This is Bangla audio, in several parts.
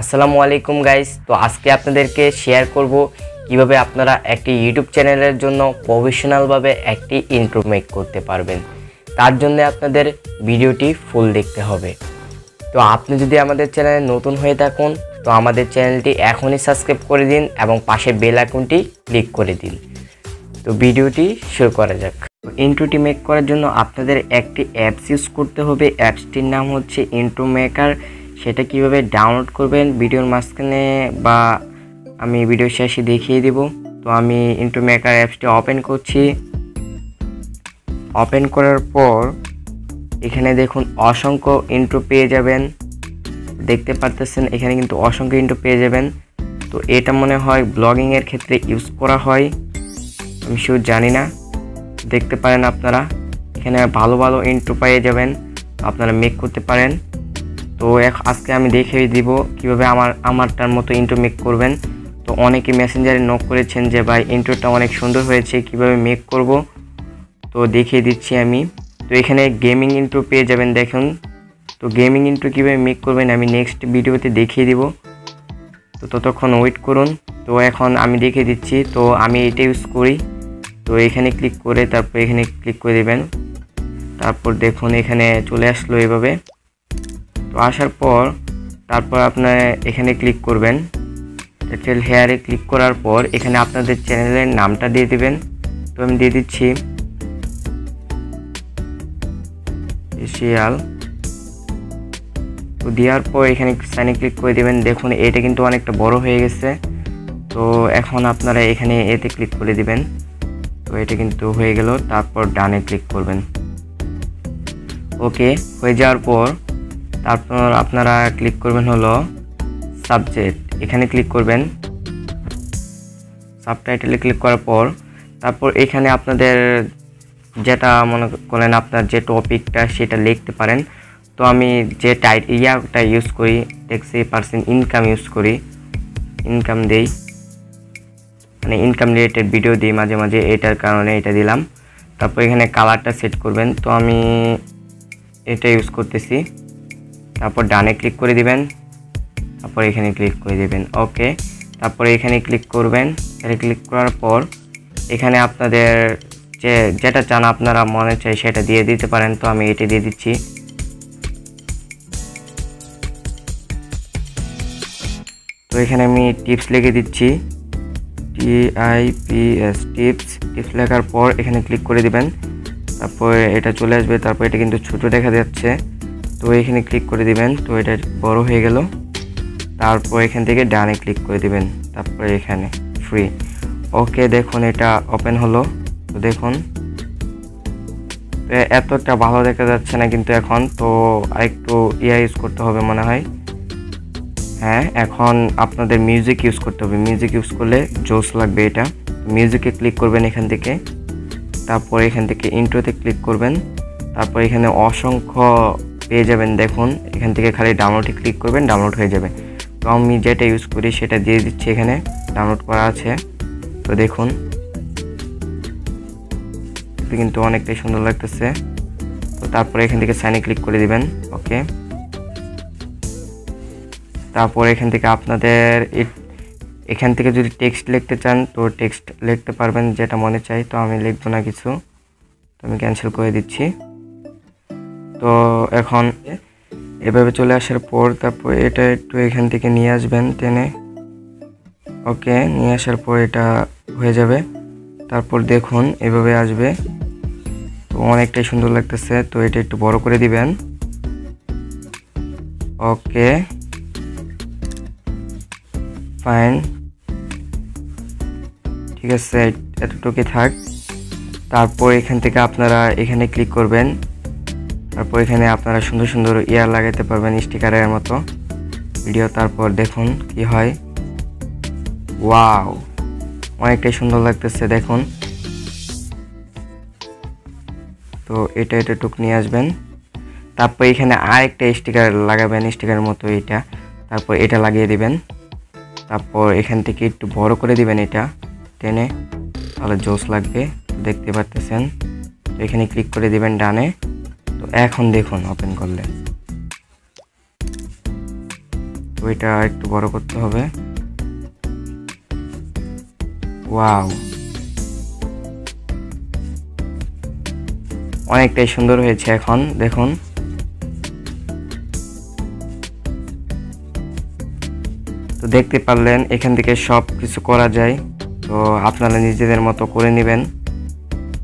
আসসালামু আলাইকুম গাইস। তো আজকে আপনাদেরকে শেয়ার করব কিভাবে আপনারা একটি ইউটিউব চ্যানেলের জন্য প্রফেশনালভাবে একটি ইন্ট্রো মেক করতে পারবেন। তার জন্য আপনাদের ভিডিওটি ফুল দেখতে হবে। তো আপনি যদি আমাদের চ্যানেলে নতুন হয়ে থাকুন তো আমাদের চ্যানেলটি এখনই সাবস্ক্রাইব করে দিন এবং পাশে বেল আইকনটি ক্লিক করে দিন। তো ভিডিওটি শুরু করা যাক। ইন্ট্রোটি মেক করার জন্য আপনাদের একটি অ্যাপস ইউজ করতে হবে। অ্যাপসটির নাম হচ্ছে ইন্ট্রো মেকার। সেটা কিভাবে ডাউনলোড করবেন ভিডিওর মাঝখানে বা আমি ভিডিও শেষে দেখিয়ে দেব। তো আমি ইন্ট্রো মেকার অ্যাপসটি ওপেন করছি। ওপেন করার পর এখানে দেখুন অসংখ্য ইন্ট্রো পেয়ে যাবেন, দেখতে পারতেছেন এখানে কিন্তু অসংখ্য ইন্ট্রো পেয়ে যাবেন। তো এটা মনে হয় ব্লগিংয়ের ক্ষেত্রে ইউজ করা হয়, আমি শিওর জানি না। দেখতে পারেন আপনারা এখানে ভালো ভালো ইন্ট্রো পেয়ে যাবেন, আপনারা মেক করতে পারেন। তো আজকে আমি দেখিয়ে দিব কিভাবে আমারটার মতো ইন্ট্রো মেক করবেন। তো অনেকে মেসেঞ্জারে নক করেছেন যে ভাই ইন্ট্রোটা অনেক সুন্দর হয়েছে, কিভাবে মেক করব। তো দেখিয়ে দিচ্ছি আমি। তো এখানে গেমিং ইন্ট্রো পেয়ে যাবেন দেখুন। তো গেমিং ইন্ট্রো কীভাবে মেক করবেন আমি নেক্সট ভিডিওতে দেখিয়ে দিব, তো ততক্ষণ ওয়েট করুন। তো এখন আমি দেখিয়ে দিচ্ছি। তো আমি এটা ইউজ করি। তো এখানে ক্লিক করে তারপর এখানে ক্লিক করে দেবেন। তারপর দেখুন এখানে চলে আসলো এভাবে। তো আসার পর তারপর আপনার এখানে ক্লিক করবেন, টাইটেল হেয়ারে ক্লিক করার পর এখানে আপনাদের চ্যানেলের নামটা দিয়ে দেবেন। তো আমি দিয়ে দিচ্ছি এশিয়াল। তো দেওয়ার পর এখানে সাইনে ক্লিক করে দেবেন। দেখুন এটা কিন্তু অনেকটা বড় হয়ে গেছে। তো এখন আপনারা এখানে এতে ক্লিক করে দেবেন। তো এটা কিন্তু হয়ে গেল। তারপর ডানে ক্লিক করবেন। ওকে হয়ে যাওয়ার পর তারপর আপনারা ক্লিক করবেন হলো সাবজেক্ট, এখানে ক্লিক করবেন। সাবটাইটেলে ক্লিক করার পর তারপর এখানে আপনাদের যেটা মনে করেন আপনার যে টপিকটা সেটা লিখতে পারেন। তো আমি যে ইয়াটা ইউজ করি ট্যাক্সি পার্সেন্ট ইনকাম ইউজ করি, ইনকাম দেই, মানে ইনকাম রিলেটেড ভিডিও দিই মাঝে মাঝে, এটার কারণে এটা দিলাম। তারপর এখানে কালারটা সেট করবেন। তো আমি এটা ইউজ করতেছি। তারপর ডানে ক্লিক করে দিবেন। তারপর এখানে ক্লিক করে দিবেন। ওকে তারপরে এখানে ক্লিক করবেন। এখানে ক্লিক করার পর এখানে আপনাদের যেটা চান আপনারা মনে চাই সেটা দিয়ে দিতে পারেন। তো আমি এটা দিয়ে দিচ্ছি। তো এখানে আমি টিপস লিখে দিচ্ছি, TIPS টিপস। টিপস লেখার পর এখানে ক্লিক করে দিবেন। তারপর এটা চলে আসবে। তারপর এটা কিন্তু ছোট দেখা যাচ্ছে, তো এখানে ক্লিক করে দিবেন। তো এটা বড় হয়ে গেল। তারপর এখান থেকে ডানে ক্লিক করে দিবেন। তারপরে এখানে ফ্রি। ওকে দেখুন এটা ওপেন হলো। তো দেখুন এতটা ভালো দেখা যাচ্ছে না কিন্তু এখন। তো আরেকটু ইউজ করতে হবে মনে হয়। হ্যাঁ এখন আপনাদের মিউজিক ইউজ করতে হবে। মিউজিক ইউজ করলে জোস লাগবে এটা। মিউজিকে ক্লিক করবেন এখান থেকে। তারপর এখান থেকে ইন্ট্রোতে ক্লিক করবেন। তারপর এখানে অসংখ্য পেয়ে যাবেন দেখুন। এখান থেকে খালি ডাউনলোডে ক্লিক করবেন, ডাউনলোড হয়ে যাবে। তো আমি যেটা ইউজ করি সেটা দিয়ে দিচ্ছি, এখানে ডাউনলোড করা আছে। তো দেখুন কিন্তু অনেকটাই সুন্দর লাগতেছে। তো তারপরে এখান থেকে সাইনে ক্লিক করে দিবেন। ওকে তারপর এখান থেকে আপনাদের এখান থেকে যদি টেক্সট লিখতে চান তো টেক্সট লিখতে পারবেন যেটা মনে চাই। তো আমি লিখবো না কিছু, তো আমি ক্যান্সেল করে দিচ্ছি। তো এখন এভাবে চলে আসার পর তারপর এটা একটু এখান থেকে নিয়ে আসবেন টেনে। ওকে নিয়ে আসার পর এটা হয়ে যাবে। তারপর দেখুন এভাবে আসবে। তো অনেকটাই সুন্দর লাগতেছে। তো এটা একটু বড় করে দিবেন। ওকে ফাইন, ঠিক আছে এতটুকুই থাক। তারপর এখান থেকে আপনারা এখানে ক্লিক করবেন। তারপর এখানে আপনারা সুন্দর সুন্দর ইয়ার লাগাতে পারবেন স্টিকারের মতো ভিডিও। তারপর দেখুন কি হয়। ওয়াও অনেকটাই সুন্দর লাগতেছে দেখুন। তো এটা এটা টুক নিয়ে আসবেন। তারপর এখানে আরেকটা স্টিকার লাগাবেন স্টিকারের মতো এটা। তারপর এটা লাগিয়ে দিবেন। তারপর এখান থেকে একটু বড় করে দিবেন এটা টেনে, তাহলে জোস লাগবে। দেখতে পাচ্ছেন তো এখানে ক্লিক করে দিবেন ডানে। তো এখন দেখুন ওপেন করলে তো ছবিটা একটু বড় করতে হবে। ওয়াও, অনেকটাই সুন্দর হয়েছে। এখন দেখুন, তো দেখতে পারলেন এখান থেকে সব কিছু করা যায়। তো আপনারা নিজেদের মতো করে নেবেন।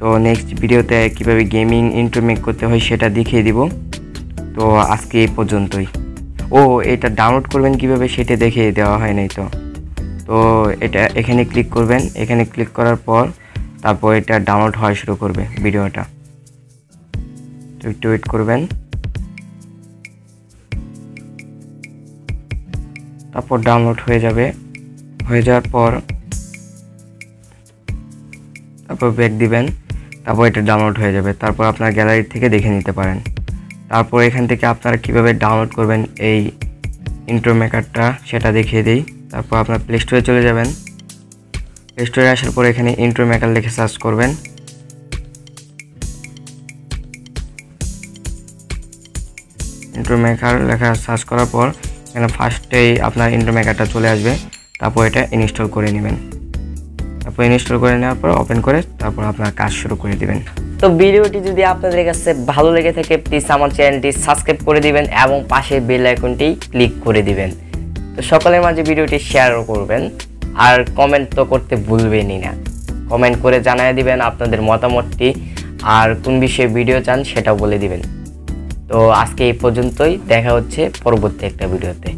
তো নেক্সট ভিডিওতে কীভাবে গেমিং ইন্ট্রো মেক করতে হয় সেটা দেখিয়ে দিব। তো আজকে এই পর্যন্তই। ও, এটা ডাউনলোড করবেন কিভাবে সেটা দেখিয়ে দেওয়া হয় নাই। তো তো এটা এখানে ক্লিক করবেন, এখানে ক্লিক করার পর তারপর এটা ডাউনলোড হওয়া শুরু করবে ভিডিওটা। তো একটু ওয়েট করবেন, তারপর ডাউনলোড হয়ে যাবে। হয়ে যাওয়ার পর তারপর ব্যাক দিবেন, তারপর এটা ডাউনলোড হয়ে যাবে। তারপর আপনার গ্যালারি থেকে দেখে নিতে পারেন। তারপর এখান থেকে আপনারা কিভাবে ডাউনলোড করবেন এই ইন্ট্রো মেকারটা সেটা দেখিয়ে দিই। তারপর আপনার প্লে স্টোরে চলে যাবেন। প্লে স্টোরে আসার পর এখানে ইন্ট্রো মেকার লিখে সার্চ করবেন। ইন্ট্রো মেকার লেখা সার্চ করার পর এখানে ফার্স্টেই আপনার ইন্ট্রো মেকারটা চলে আসবে। তারপর এটা ইনস্টল করে নেবেন। তারপর ইনস্টল করে নেওয়ার পর ওপেন করে তারপর আপনার কাজ শুরু করে দিবেন। তো ভিডিওটি যদি আপনাদের কাছে ভালো লেগে থাকে প্লিজ আমার চ্যানেলটি সাবস্ক্রাইব করে দিবেন এবং পাশের বেল আইকনটি ক্লিক করে দিবেন। তো সকলের মাঝে ভিডিওটি শেয়ারও করবেন, আর কমেন্ট তো করতে ভুলবেনই না। কমেন্ট করে জানিয়ে দিবেন আপনাদের মতামতটি, আর কোন বিষয়ে ভিডিও চান সেটা বলে দিবেন। তো আজকে এই পর্যন্তই, দেখা হচ্ছে পরবর্তী একটা ভিডিওতে।